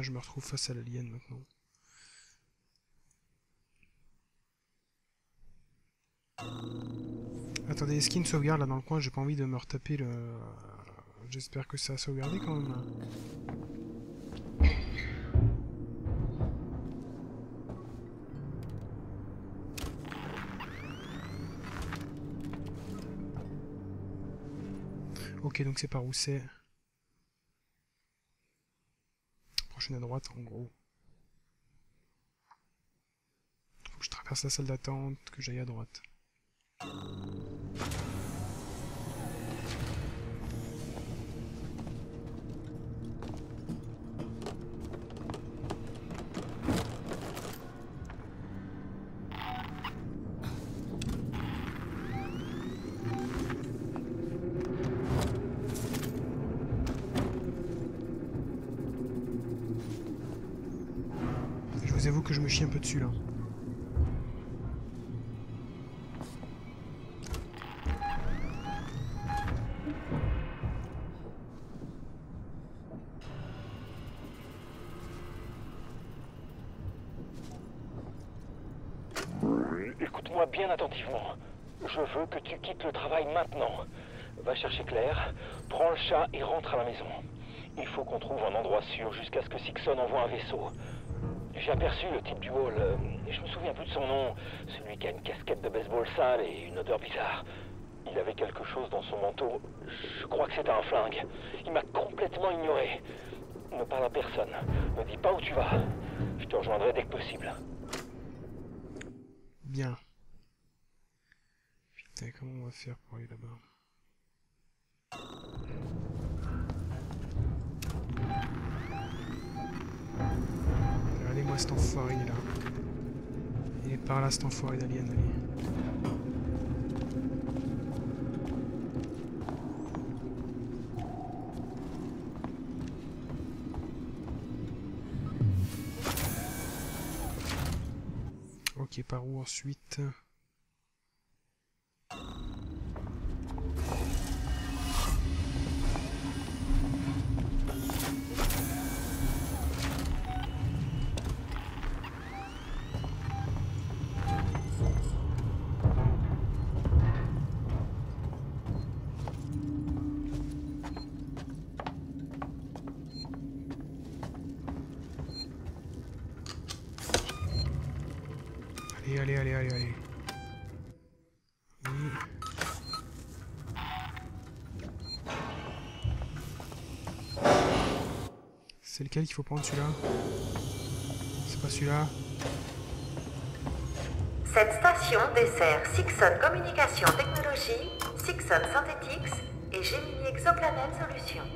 Voilà, je me retrouve face à l'alien maintenant. Attendez, est-ce qu'il y a une sauvegarde là dans le coin? J'ai pas envie de me retaper le... J'espère que ça a sauvegardé quand même. Ok, donc c'est par où c'est? Prochaine à droite, en gros. Faut que je traverse la salle d'attente, que j'aille à droite. J'avoue que je me chie un peu dessus là. Écoute-moi bien attentivement. Je veux que tu quittes le travail maintenant. Va chercher Claire, prends le chat et rentre à la maison. Il faut qu'on trouve un endroit sûr jusqu'à ce que Sixon envoie un vaisseau. J'ai aperçu le type du hall, et je me souviens plus de son nom, celui qui a une casquette de baseball sale et une odeur bizarre. Il avait quelque chose dans son manteau, je crois que c'était un flingue. Il m'a complètement ignoré. Ne parle à personne, ne dis pas où tu vas. Je te rejoindrai dès que possible. Bien. Putain, comment on va faire pour aller là-bas? Allez-moi cet enfoiré là. Il est par là cet enfoiré d'alien, allez. Ok, par où ensuite? Allez, allez, allez, allez. Oui. C'est lequel qu'il faut prendre, celui-là? C'est pas celui-là? Cette station dessert Sixon Communication Technologie, Sixon Synthetics et Gemini Exoplanet Solutions.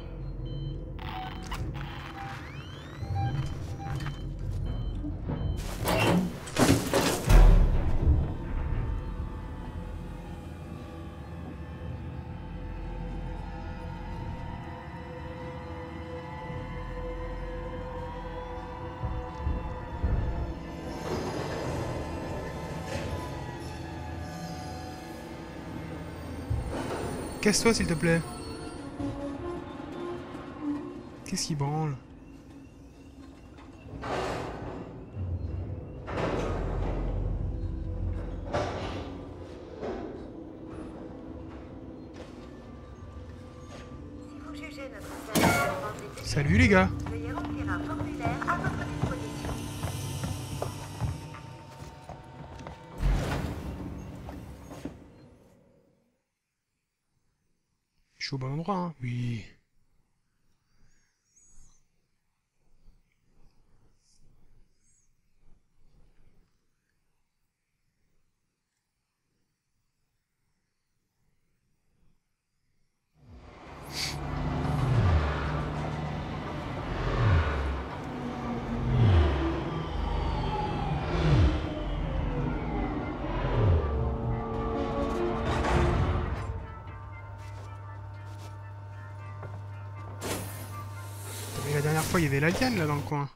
Casse-toi s'il te plaît. Qu'est-ce qui branle? Si vous jugez notre service, salut les gars. Veuillez remplir un formulaire à votre disposition. Je suis au bon endroit, hein. Oui. Il y avait l'alien là dans le coin.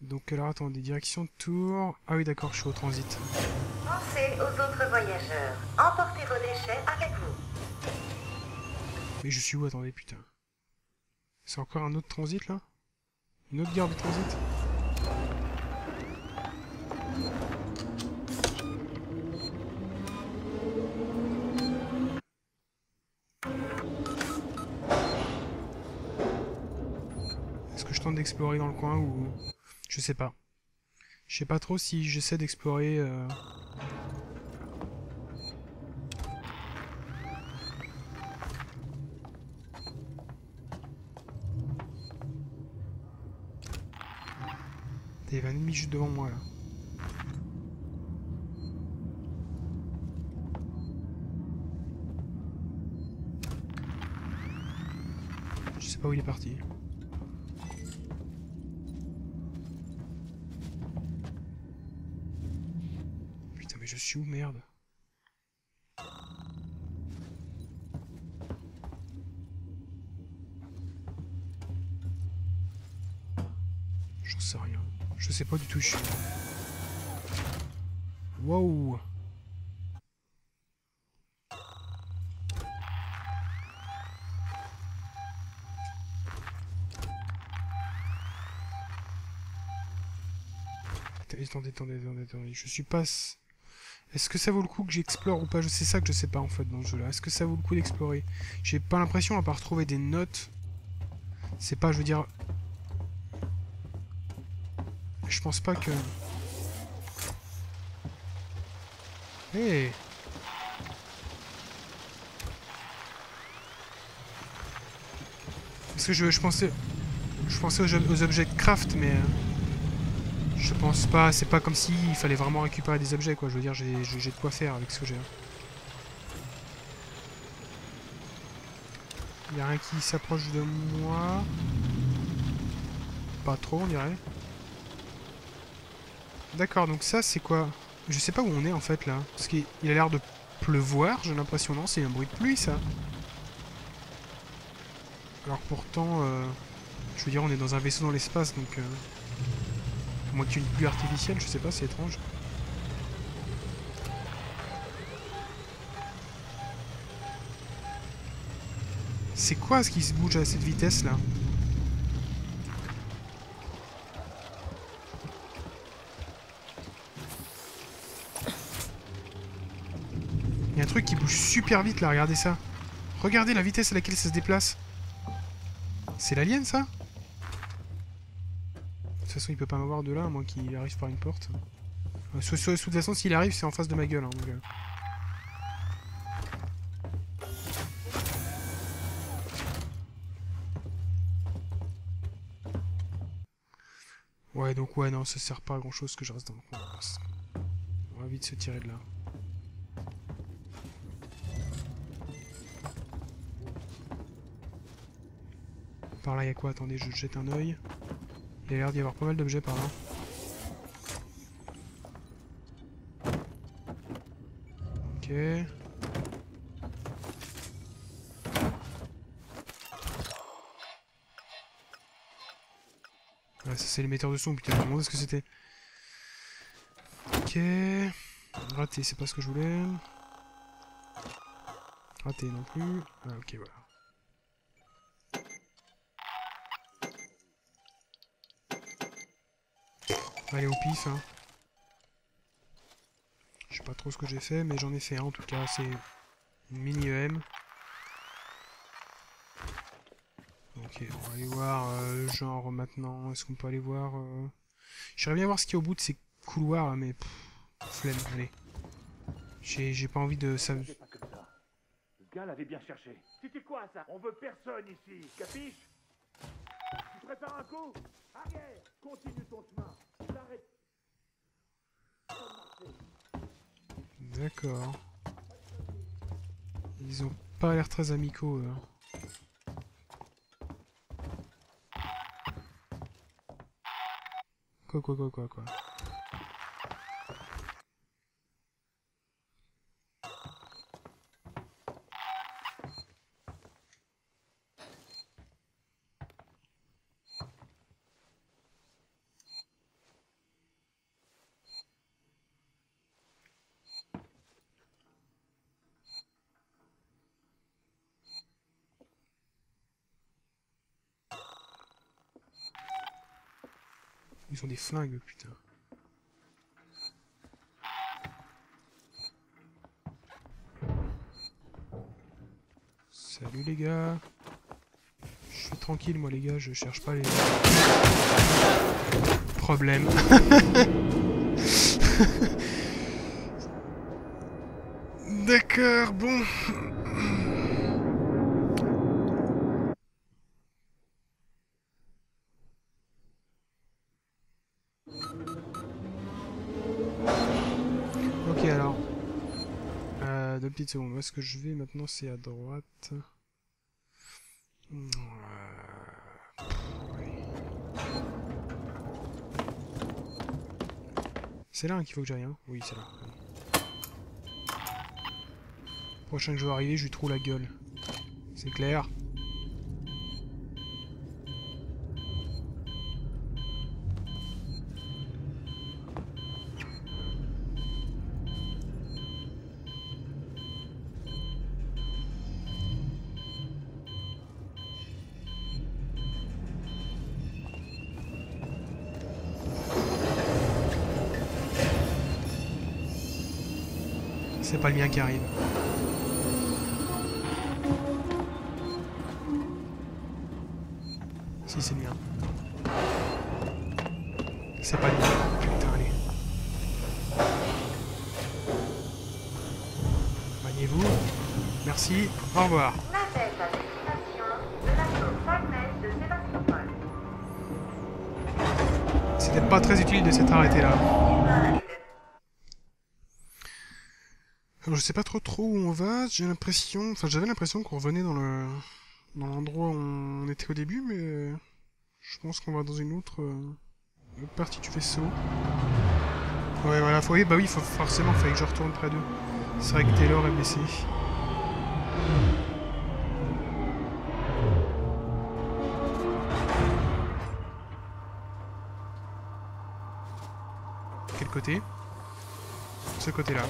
Donc alors attendez, direction Tours. Ah oui d'accord, je suis au transit. Pensez aux autres voyageurs. Emportez vos déchets avec vous. Mais je suis où? Attendez putain. C'est encore un autre transit là? Une autre guerre du transit. Est-ce que je tente d'explorer dans le coin ou... Je sais pas. Je sais pas trop si j'essaie d'explorer... Il y avait un ennemi juste devant moi là. Je sais pas où il est parti. Putain mais je suis où merde? J'en sais rien. Je sais pas du tout, je suis... Wow! Attendez, je suis pas... Est-ce que ça vaut le coup que j'explore ou pas? C'est ça que je sais pas en fait dans ce jeu là. Est-ce que ça vaut le coup d'explorer? J'ai pas l'impression, à part trouver des notes... C'est pas, je veux dire... Je pense pas que... Hey. Parce que je pensais aux objets de craft, mais... Je pense pas... C'est pas comme s'il fallait vraiment récupérer des objets, quoi. Je veux dire, j'ai de quoi faire avec ce que j'ai. Y'a rien qui s'approche de moi... Pas trop, on dirait. D'accord, donc ça c'est quoi? Je sais pas où on est en fait là. Parce qu'il a l'air de pleuvoir, j'ai l'impression. Non, c'est un bruit de pluie ça. Alors pourtant, je veux dire, on est dans un vaisseau dans l'espace donc. À moins qu'il y ait une pluie artificielle, je sais pas, c'est étrange. C'est quoi ce qui se bouge à cette vitesse là? Truc qui bouge super vite là, regardez ça. Regardez la vitesse à laquelle ça se déplace. C'est l'alien ça? De toute façon il peut pas m'avoir de là, à moins qu'il arrive par une porte. De toute façon s'il arrive c'est en face de ma gueule. Hein, donc, Ouais donc ouais non ça sert pas à grand chose que je reste dans le coin. On va vite se tirer de là. Par là, il y a quoi? Attendez, je jette un oeil. Il y a l'air d'y avoir pas mal d'objets par là. Ok. Ah, ça c'est l'émetteur de son, putain, je me demandais ce que c'était. Ok. Raté, c'est pas ce que je voulais. Raté non plus. Ah, ok, voilà. Allez au pif hein. Je sais pas trop ce que j'ai fait mais j'en ai fait un en tout cas, c'est une mini EM. Ok, on va aller voir genre maintenant, est-ce qu'on peut aller voir j'aimerais bien voir ce qu'il y a au bout de ces couloirs là mais pff, flemme, allez. J'ai pas envie de ça. C'est pas comme ça. Le gars l'avait bien cherché. C'était quoi ça? On veut personne ici, capiche? Tu prépares un coup? Arrière, continue ton chemin. D'accord. Ils ont pas l'air très amicaux. Eux. Quoi. Ils ont des flingues, putain. Salut les gars. Je suis tranquille moi les gars, je cherche pas les... Problème. D'accord, bon... Ok alors... deux petites secondes, où est-ce que je vais maintenant? C'est à droite... C'est là qu'il faut que j'aille, hein? Oui, c'est là. Prochain que je vais arriver, je lui trouve la gueule. C'est clair. C'est pas le mien qui arrive. Si, c'est le mien. C'est pas le mien. Putain, allez. Maniez-vous. Merci. Au revoir. C'était pas très utile de s'être arrêté là. Alors je sais pas trop où on va, j'ai l'impression... Enfin j'avais l'impression qu'on revenait dans le... dans l'endroit où on était au début, mais... Je pense qu'on va dans une autre... partie du vaisseau. Ouais voilà, faut... bah oui, faut... forcément, fallait que je retourne près d'eux. C'est vrai que Taylor est blessé. Quel côté? Ce côté-là.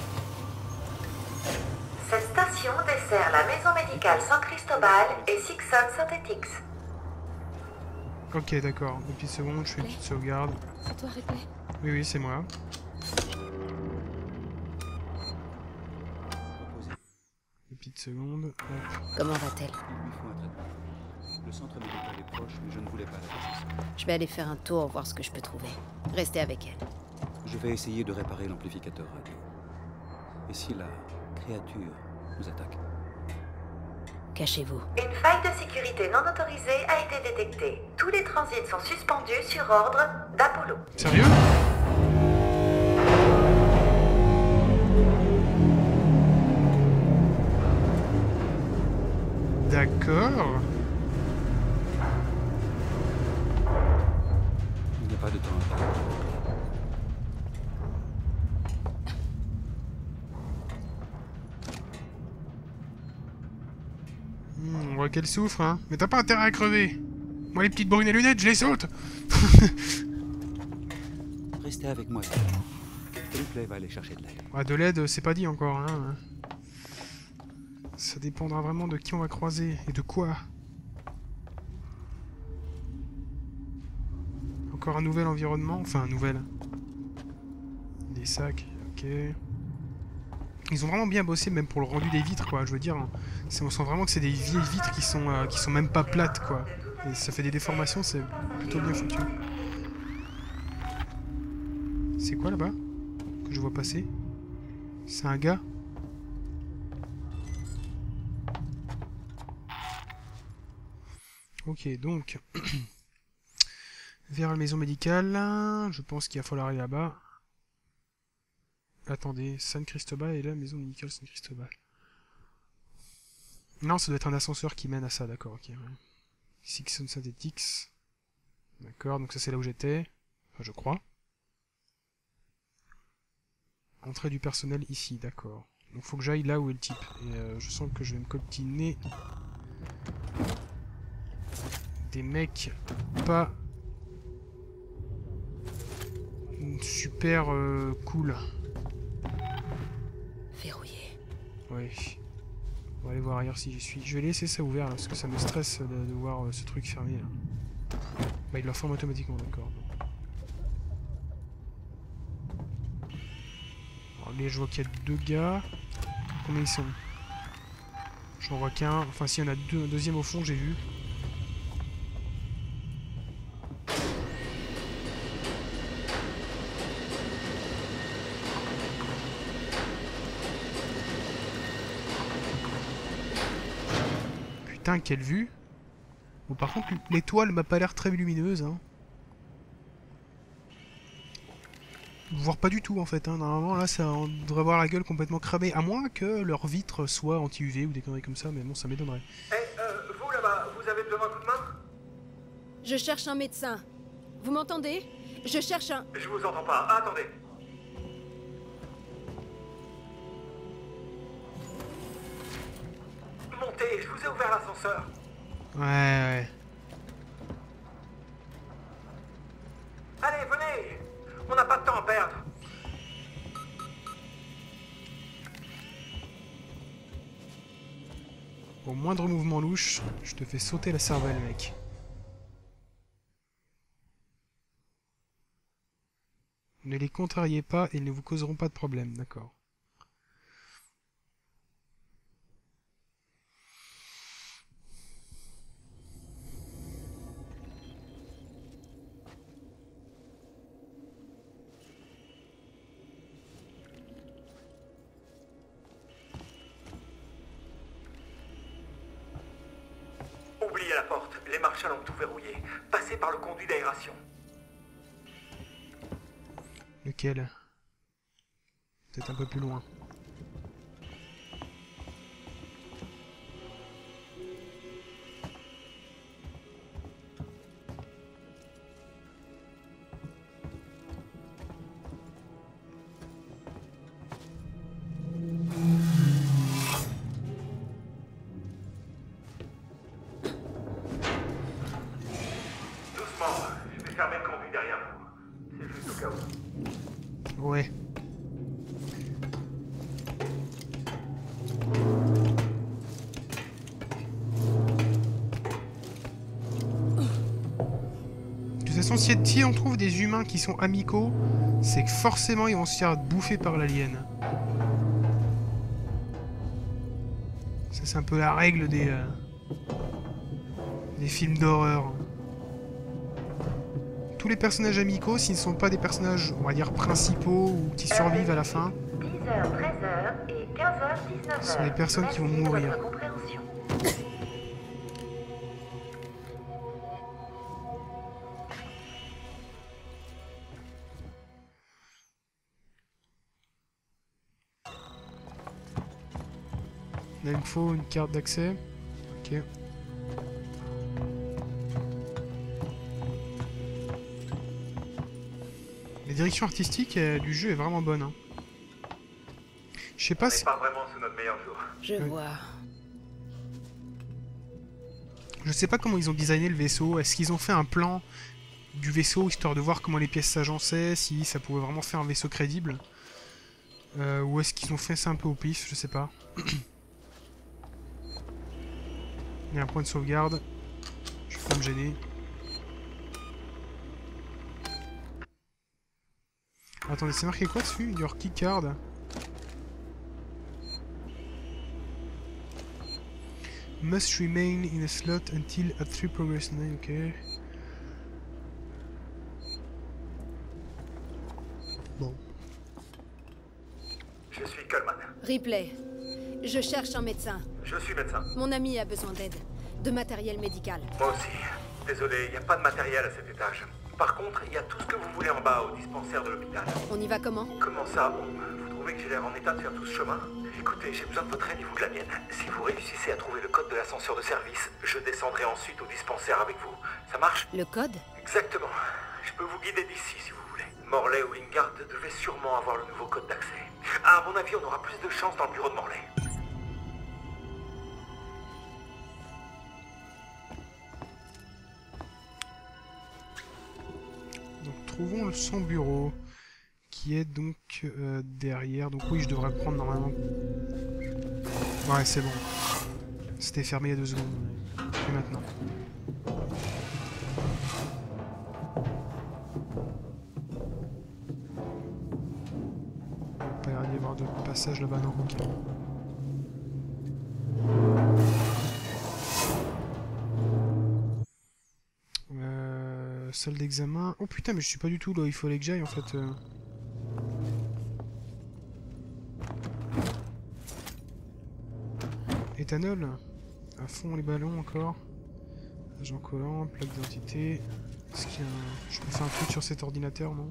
Cette station dessert la maison médicale San Cristobal et Sixon Synthetics. Ok, d'accord. Une petite seconde, je fais une petite sauvegarde. C'est toi, Ripley? Oui, oui, c'est moi. Une petite seconde. Comment va-t-elle? Le centre médical est proche, mais je ne voulais pas la passer. Je vais aller faire un tour, voir ce que je peux trouver. Restez avec elle. Je vais essayer de réparer l'amplificateur radio. Et si la... créature nous attaque. Cachez-vous. Une faille de sécurité non autorisée a été détectée. Tous les transits sont suspendus sur ordre d'Apollo. Sérieux? D'accord. Il n'y a pas de temps à perdre. On voit qu'elle souffre, hein. Mais t'as pas intérêt à crever. Moi, les petites brunes et lunettes, je les saute. Restez avec moi. S'il vous plaît, va aller chercher de l'aide. Ouais, de l'aide, c'est pas dit encore, hein. Ça dépendra vraiment de qui on va croiser et de quoi. Encore un nouvel environnement. Enfin, un nouvel. Des sacs, ok. Ils ont vraiment bien bossé, même pour le rendu des vitres, quoi. Je veux dire, on sent vraiment que c'est des vieilles vitres qui sont même pas plates, quoi. Et ça fait des déformations, c'est plutôt bien foutu. C'est quoi là-bas que je vois passer? C'est un gars? Ok, donc vers la maison médicale. Je pense qu'il va falloir aller là-bas. Attendez, San Cristobal et la maison médicale San Cristobal. Non, ça doit être un ascenseur qui mène à ça, d'accord, ok. Ouais. Sixon Synthetics. D'accord, donc ça c'est là où j'étais. Enfin, je crois. Entrée du personnel ici, d'accord. Donc faut que j'aille là où est le type. Et je sens que je vais me coltiner... des mecs pas... super cool. Oui. On va aller voir ailleurs si j'y suis. Je vais laisser ça ouvert là, parce que ça me stresse de voir ce truc fermé là. Bah il le forme automatiquement, d'accord. Allez, je vois qu'il y a deux gars. Combien ils sont? J'en vois qu'un. Enfin, s'il y en a deux, un deuxième au fond, j'ai vu. Putain, quelle vue! Bon, par contre, l'étoile m'a pas l'air très lumineuse, hein. Voire pas du tout en fait, hein. Normalement là ça on devrait voir la gueule complètement cramée, à moins que leurs vitres soient anti-UV ou des conneries comme ça, mais bon ça m'étonnerait. Hé, vous là-bas, vous avez besoin d'un coup de main? Je cherche un médecin. Vous m'entendez? Je cherche un... Je vous entends pas, attendez. Montez, je vous ai ouvert l'ascenseur. Ouais, ouais. Allez, venez! On n'a pas de temps à perdre. Au moindre mouvement louche, je te fais sauter la cervelle, mec. Ne les contrariez pas et ils ne vous causeront pas de problème, d'accord. Oubliez la porte, les marchands ont tout verrouillé. Passez par le conduit d'aération. Lequel? Peut-être un peu plus loin. Si on trouve des humains qui sont amicaux, c'est que forcément ils vont se faire bouffer par l'alien. Ça c'est un peu la règle des films d'horreur. Tous les personnages amicaux, s'ils ne sont pas des personnages, on va dire, principaux ou qui survivent à la fin, 10h, 13h et 15h, 19h, sont les personnes qui vont mourir. Là, il me faut une carte d'accès. Ok. La direction artistique du jeu est vraiment bonne, hein. Je sais pas si... pas vraiment sous notre meilleur jour. Je vois. Je sais pas comment ils ont designé le vaisseau. Est-ce qu'ils ont fait un plan du vaisseau, histoire de voir comment les pièces s'agençaient, si ça pouvait vraiment faire un vaisseau crédible? Ou est-ce qu'ils ont fait ça un peu au pif? Je sais pas. Il y a un point de sauvegarde, je vais pas me gêner. Attendez, c'est marqué quoi dessus? Your keycard. Must remain in a slot until at 3 progress. Ok. Bon. Je suis Coleman. Replay. Je cherche un médecin. Je suis médecin. Mon ami a besoin d'aide. De matériel médical. Moi aussi. Désolé, il n'y a pas de matériel à cet étage. Par contre, il y a tout ce que vous voulez en bas, au dispensaire de l'hôpital. On y va comment? Comment ça? Vous trouvez que j'ai l'air en état de faire tout ce chemin? Écoutez, j'ai besoin de votre aide et vous de la mienne. Si vous réussissez à trouver le code de l'ascenseur de service, je descendrai ensuite au dispensaire avec vous. Ça marche? Le code? Exactement. Je peux vous guider d'ici si vous voulez. Morlaix ou Lingard devaient sûrement avoir le nouveau code d'accès. Ah, à mon avis, on aura plus de chance dans le bureau de Morlaix. Donc, trouvons son bureau, qui est donc derrière. Donc oui, je devrais le prendre normalement. Ouais, c'est bon. C'était fermé il y a 2 secondes. Et maintenant. y avoir de passage là-bas, non, ok. Salle d'examen. Oh putain, mais je suis pas du tout là, il fallait que j'aille en fait. Éthanol. À fond les ballons encore. Agent collant, plaque d'identité. Est-ce qu'il y a un... Je peux faire un truc sur cet ordinateur, non?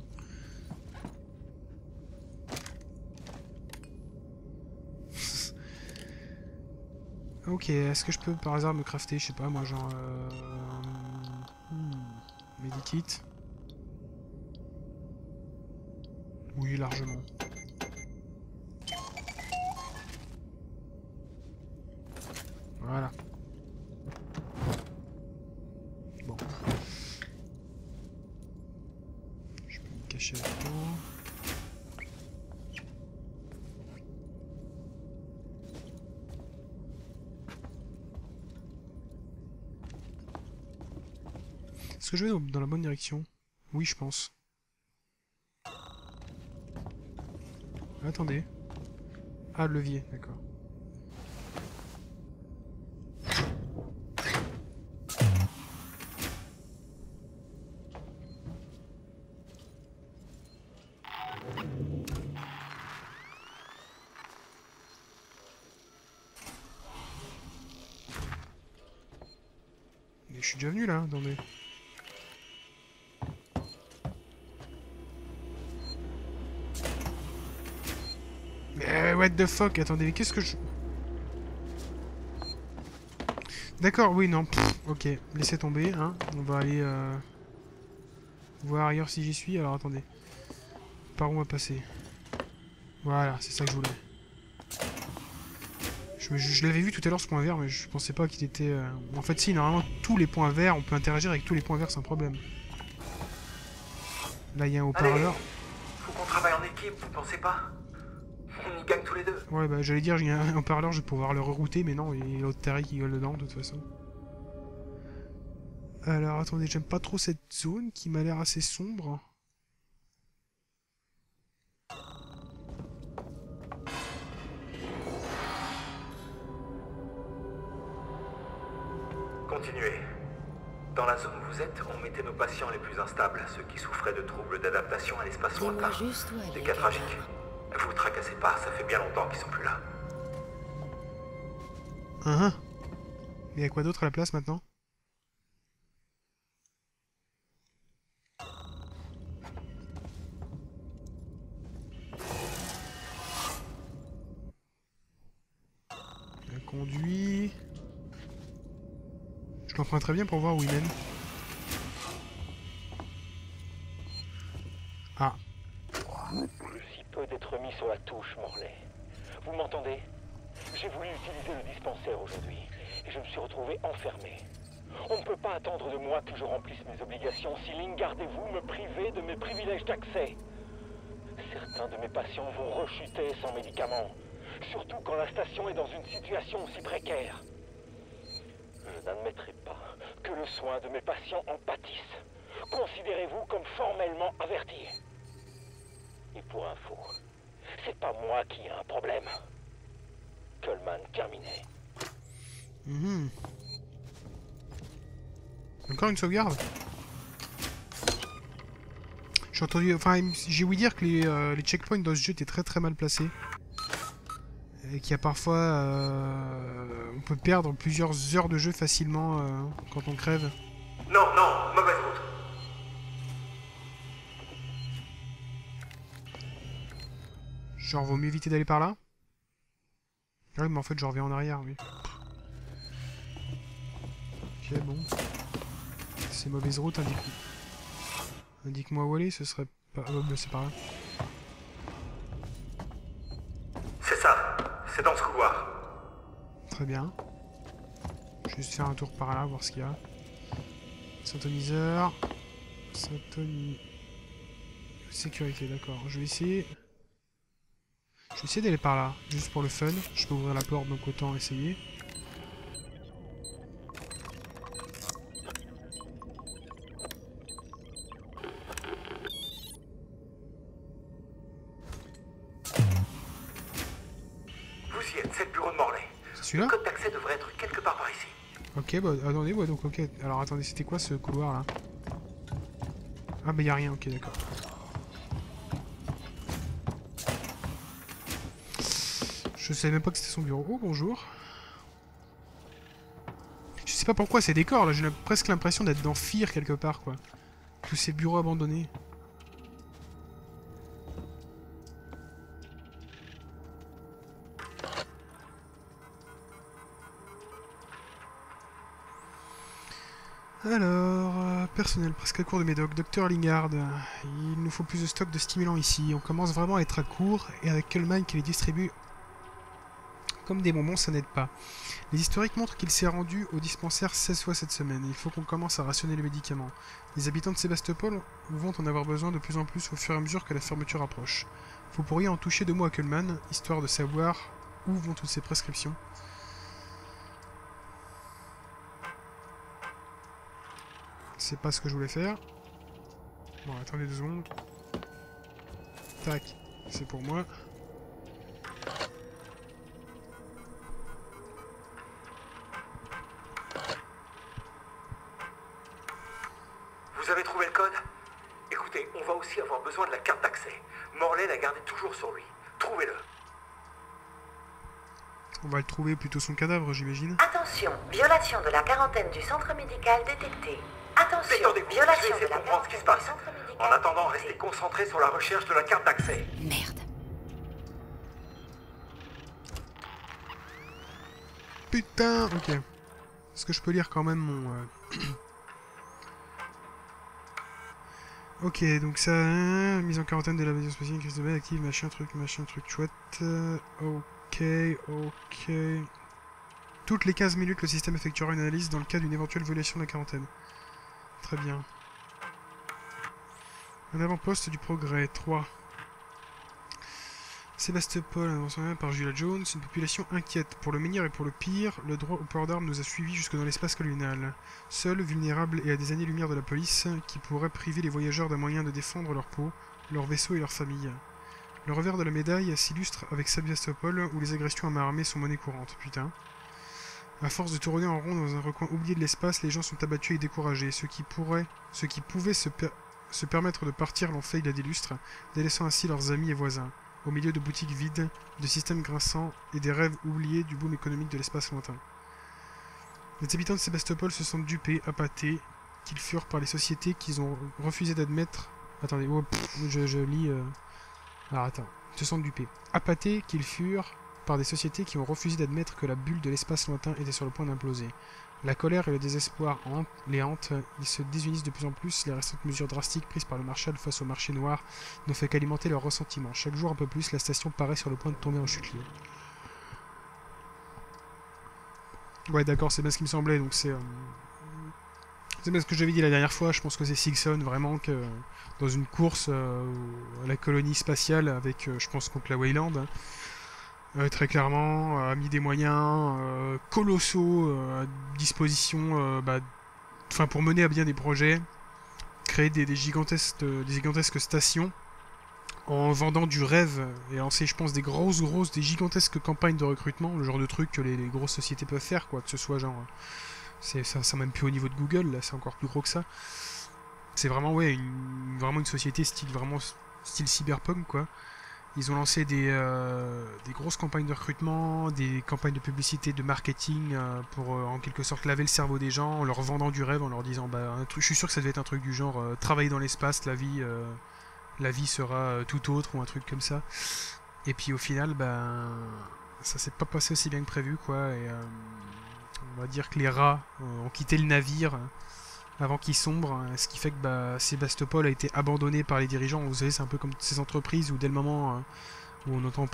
Ok, est-ce que je peux par hasard me crafter, je sais pas moi, genre... Medikit. Oui, largement. Voilà. Bon. Je peux me cacher là-dedans. Est-ce que je vais dans la bonne direction? Oui, je pense. Attendez. Ah, le levier, d'accord. Je suis déjà venu là, attendez. Mais what the fuck, attendez, qu'est-ce que je... D'accord, oui, non, pff, ok, laissez tomber, hein, on va aller voir ailleurs si j'y suis, alors attendez, par où on va passer? Voilà, c'est ça que je voulais. Je l'avais vu tout à l'heure ce point vert, mais je pensais pas qu'il était... En fait si, normalement tous les points verts, on peut interagir avec tous les points verts sans problème. Là il y a un haut-parleur. Faut qu'on travaille en équipe, vous pensez pas? On y gagne tous les deux. Ouais bah j'allais dire, il y a un haut-parleur, je vais pouvoir le rerouter, mais non, il y a l'autre taré qui gueule dedans de toute façon. Alors attendez, j'aime pas trop cette zone qui m'a l'air assez sombre. Continuez. Dans la zone où vous êtes, on mettait nos patients les plus instables, ceux qui souffraient de troubles d'adaptation à l'espace lointain. Des cas tragiques. Vous tracassez pas, ça fait bien longtemps qu'ils sont plus là. Hein? Mais y a quoi d'autre à la place maintenant? Un conduit... Je l'en prends très bien pour voir où il mène. Ah. Si peu d'être mis sur la touche, Morlaix. Vous m'entendez? J'ai voulu utiliser le dispensaire aujourd'hui, et je me suis retrouvé enfermé. On ne peut pas attendre de moi que je remplisse mes obligations si Lingard et vous me privez de mes privilèges d'accès. Certains de mes patients vont rechuter sans médicaments, surtout quand la station est dans une situation aussi précaire. Je n'admettrai pas que le soin de mes patients en pâtisse. Considérez-vous comme formellement averti. Et pour info, c'est pas moi qui ai un problème. Coleman terminé. Mmh. Encore une sauvegarde. J'ai entendu... Enfin, j'ai ouï dire que les checkpoints dans ce jeu étaient très mal placés. Et qu'il y a parfois... on peut perdre plusieurs heures de jeu facilement quand on crève. Non, non, mauvaise route. Genre, vaut mieux éviter d'aller par là? Ah oui, mais en fait, je reviens en arrière, oui. Ok, bon. C'est mauvaise route, indique-moi. Indique-moi où aller, ce serait pas... Ah, bah, c'est par là. C'est ça, c'est dans ce couloir. Très bien. Je vais juste faire un tour par là, voir ce qu'il y a. Syntoniseur. Syntonie. Sécurité, d'accord. Je vais essayer. Je vais essayer d'aller par là, juste pour le fun. Je peux ouvrir la porte, donc autant essayer. officiel, c'est le bureau de Morlaix. Celui-là ? Le code d'accès devrait être quelque part par ici. Ok, bah attendez, ouais, donc ok. Alors attendez, c'était quoi ce couloir là? Ah bah y'a rien, ok, d'accord. Je savais même pas que c'était son bureau. Oh, bonjour. Je sais pas pourquoi ces décors là, j'ai presque l'impression d'être dans Fear quelque part quoi. Tous ces bureaux abandonnés. Alors, personnel presque à court de médoc, docteur Lingard, il nous faut plus de stock de stimulants ici, on commence vraiment à être à court, et avec Coleman qui les distribue comme des bonbons, ça n'aide pas. Les historiques montrent qu'il s'est rendu au dispensaire 16 fois cette semaine, il faut qu'on commence à rationner les médicaments. Les habitants de Sébastopol vont en avoir besoin de plus en plus au fur et à mesure que la fermeture approche. Vous pourriez en toucher deux mots à Coleman, histoire de savoir où vont toutes ces prescriptions. C'est pas ce que je voulais faire. Bon, attendez deux secondes. Tac, c'est pour moi. Vous avez trouvé le code? Écoutez, on va aussi avoir besoin de la carte d'accès. Morlaix l'a gardé toujours sur lui. Trouvez-le. On va le trouver, plutôt son cadavre, j'imagine. Attention, violation de la quarantaine du centre médical détectée. Attention, violation de la quarantaine du centre médical. En attendant, restez concentrés sur la recherche de la carte d'accès. Merde. Putain, ok. Est-ce que je peux lire quand même mon... Ok, donc ça... mise en quarantaine de la maison spéciale, crise de base, active, machin, truc, chouette... Ok. Toutes les 15 minutes, le système effectuera une analyse dans le cas d'une éventuelle violation de la quarantaine. Très bien. Un avant-poste du progrès, 3. Sébastopol, inventionné par Julia Jones, une population inquiète. Pour le meilleur et pour le pire, le droit au port d'armes nous a suivis jusque dans l'espace communal. Seuls, vulnérables et à des années-lumière de la police, qui pourraient priver les voyageurs d'un moyen de défendre leur peau, leur vaisseau et leur famille. Le revers de la médaille s'illustre avec Sébastopol, où les agressions à main armée sont monnaie courante, putain. À force de tourner en rond dans un recoin oublié de l'espace, les gens sont abattus et découragés. Ceux qui pouvaient se permettre de partir l'ont fait il y a des lustres, délaissant ainsi leurs amis et voisins, au milieu de boutiques vides, de systèmes grinçants et des rêves oubliés du boom économique de l'espace lointain. Les habitants de Sébastopol se sentent dupés, appâtés, qu'ils furent par les sociétés qu'ils ont refusé d'admettre... Attendez, oh, pff, je lis... Alors attends, se sentent dupés. Appâtés qu'ils furent par des sociétés qui ont refusé d'admettre que la bulle de l'espace lointain était sur le point d'imploser. La colère et le désespoir les hantent, ils se désunissent de plus en plus, les récentes mesures drastiques prises par le Marshal face au marché noir n'ont fait qu'alimenter leur ressentiment. Chaque jour un peu plus, la station paraît sur le point de tomber en chute libre. Ouais d'accord, c'est bien ce qui me semblait, donc c'est... C'est bien ce que j'avais dit la dernière fois, je pense que c'est Sixon vraiment que dans une course à la colonie spatiale avec, je pense, contre la Weyland, très clairement, a mis des moyens colossaux à disposition pour mener à bien des projets, créer des gigantesques stations en vendant du rêve et lancer, je pense, des gigantesques campagnes de recrutement, le genre de truc que les grosses sociétés peuvent faire, quoi, que ce soit genre... C'est même plus au niveau de Google, là, c'est encore plus gros que ça. C'est vraiment, ouais, vraiment une société style cyberpunk, quoi. Ils ont lancé des grosses campagnes de recrutement, des campagnes de publicité, de marketing, pour en quelque sorte laver le cerveau des gens, en leur vendant du rêve, en leur disant, je suis sûr que ça devait être un truc du genre, travailler dans l'espace, la vie sera tout autre, ou un truc comme ça. Et puis au final, ça s'est pas passé aussi bien que prévu, quoi, et... On va dire que les rats ont quitté le navire avant qu'il sombre, ce qui fait que Sébastopol a été abandonné par les dirigeants. Vous savez, c'est un peu comme ces entreprises où dès le moment où on entend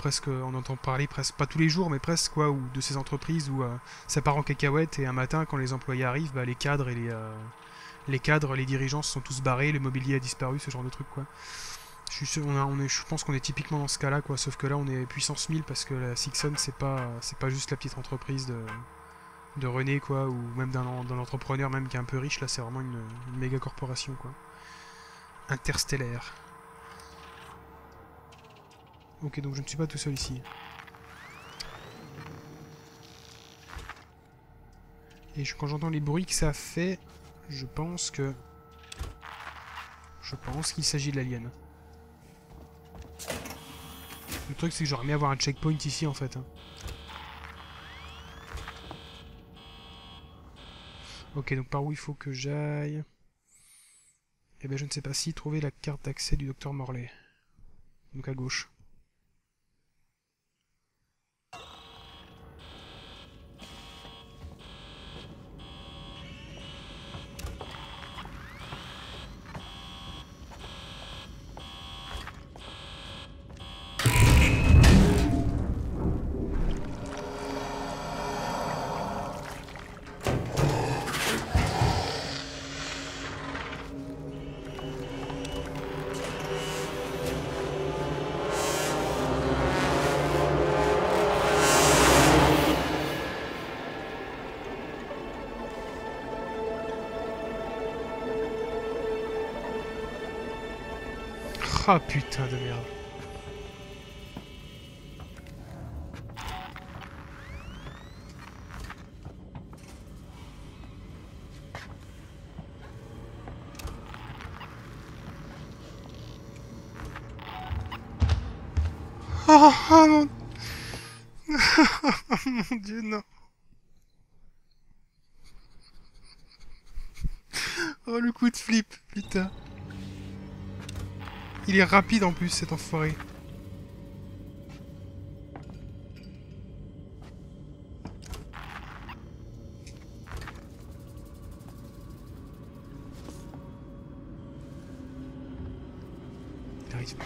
parler presque, pas tous les jours, mais presque quoi, ou de ces entreprises où ça part en cacahuète et un matin quand les employés arrivent, les dirigeants se sont tous barrés, le mobilier a disparu, ce genre de truc quoi. Je suis sûr, je pense qu'on est typiquement dans ce cas-là quoi, sauf que là on est puissance 1000 parce que la Sixon c'est pas juste la petite entreprise de René quoi, ou même d'un entrepreneur même qui est un peu riche, là c'est vraiment une méga corporation quoi. Interstellaire. Ok, donc je ne suis pas tout seul ici. Et quand j'entends les bruits que ça fait, je pense que... je pense qu'il s'agit de l'alien. Le truc, c'est que j'aurais aimé avoir un checkpoint ici, en fait. Ok, donc par où il faut que j'aille? Eh ben, je ne sais pas si trouver la carte d'accès du docteur Morlaix. Donc à gauche. Ah putain de merde. Oh, oh mon... mon dieu, non. Oh le coup de flip, putain. Il est rapide en plus, cet enfoiré. Il arrive pas.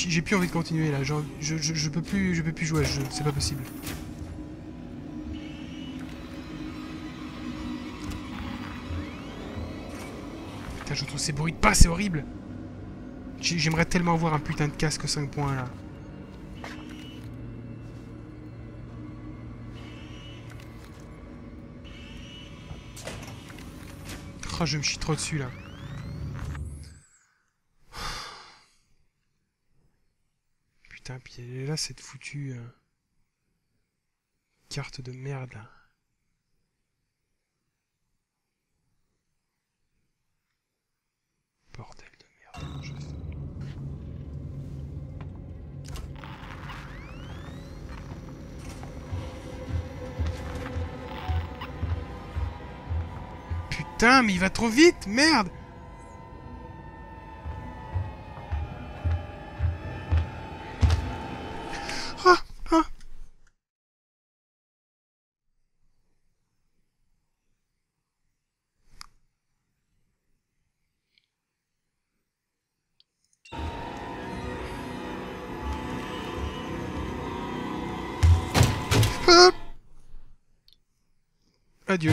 J'ai plus envie de continuer là, genre, je peux plus jouer à ce jeu, c'est pas possible. Putain, j'entends ces bruits de pas, c'est horrible. J'aimerais tellement avoir un putain de casque 5 points là. Oh, je me chie trop dessus là. Et là, cette foutue carte de merde là. Bordel de merde, je fais. Putain, mais il va trop vite, merde! Adieu.